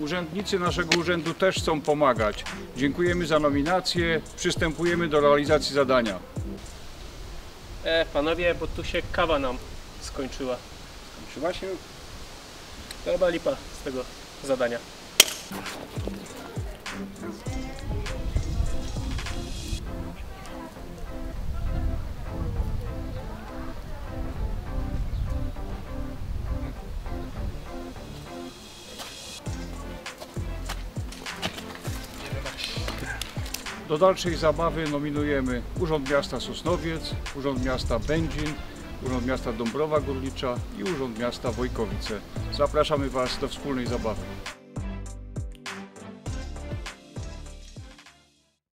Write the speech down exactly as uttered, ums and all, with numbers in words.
Urzędnicy naszego urzędu też chcą pomagać. Dziękujemy za nominację. Przystępujemy do realizacji zadania. E, panowie, bo tu się kawa nam skończyła. Skończyła się? To chyba lipa z tego zadania. Do dalszej zabawy nominujemy Urząd Miasta Sosnowiec, Urząd Miasta Będzin, Urząd Miasta Dąbrowa Górnicza i Urząd Miasta Wojkowice. Zapraszamy Was do wspólnej zabawy.